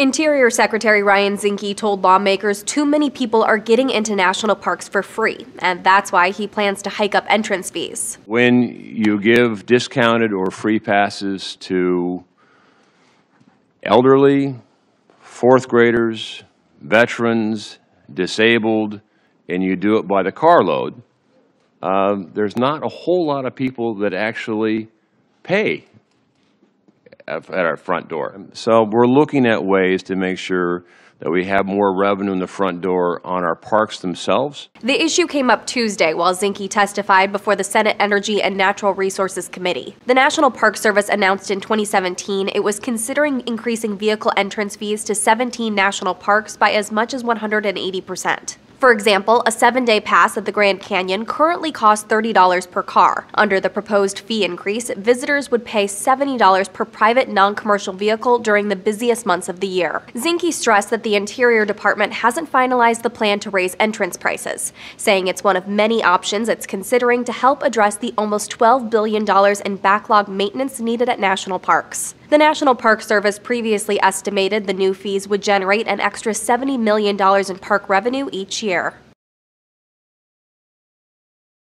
Interior Secretary Ryan Zinke told lawmakers too many people are getting into national parks for free, and that's why he plans to hike up entrance fees. When you give discounted or free passes to elderly, fourth graders, veterans, disabled, and you do it by the carload, there's not a whole lot of people that actually pay at our front door. So we're looking at ways to make sure that we have more revenue in the front door on our parks themselves. The issue came up Tuesday while Zinke testified before the Senate Energy and Natural Resources Committee. The National Park Service announced in 2017 it was considering increasing vehicle entrance fees to 17 national parks by as much as 180%. For example, a 7-day pass at the Grand Canyon currently costs $30 per car. Under the proposed fee increase, visitors would pay $70 per private non-commercial vehicle during the busiest months of the year. Zinke stressed that the Interior Department hasn't finalized the plan to raise entrance prices, saying it's one of many options it's considering to help address the almost $12 billion in backlog maintenance needed at national parks. The National Park Service previously estimated the new fees would generate an extra $70 million in park revenue each year.